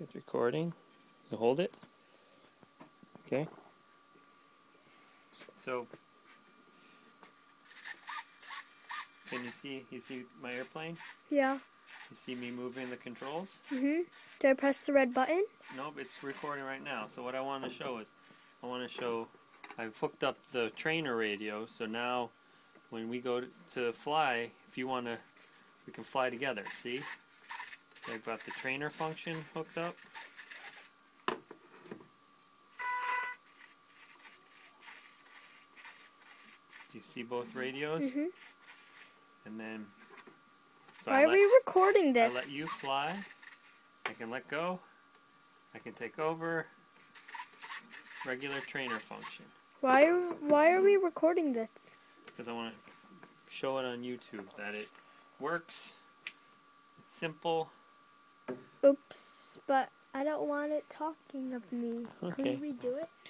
It's recording. You hold it. Okay. So, can you see? You see my airplane? Yeah. You see me moving the controls? Mhm. Did I press the red button? Nope. It's recording right now. So what I want to show is, I've hooked up the trainer radio. So now, when we go to fly, if you want to, we can fly together. See? I've got the trainer function hooked up. Do you see both radios? Mm-hmm. And then... So why are we recording this? I let you fly. I can let go. I can take over. Regular trainer function. Why are we recording this? Because I want to show it on YouTube that it works. It's simple. Oops, but I don't want it talking of me. Okay. Can we redo it?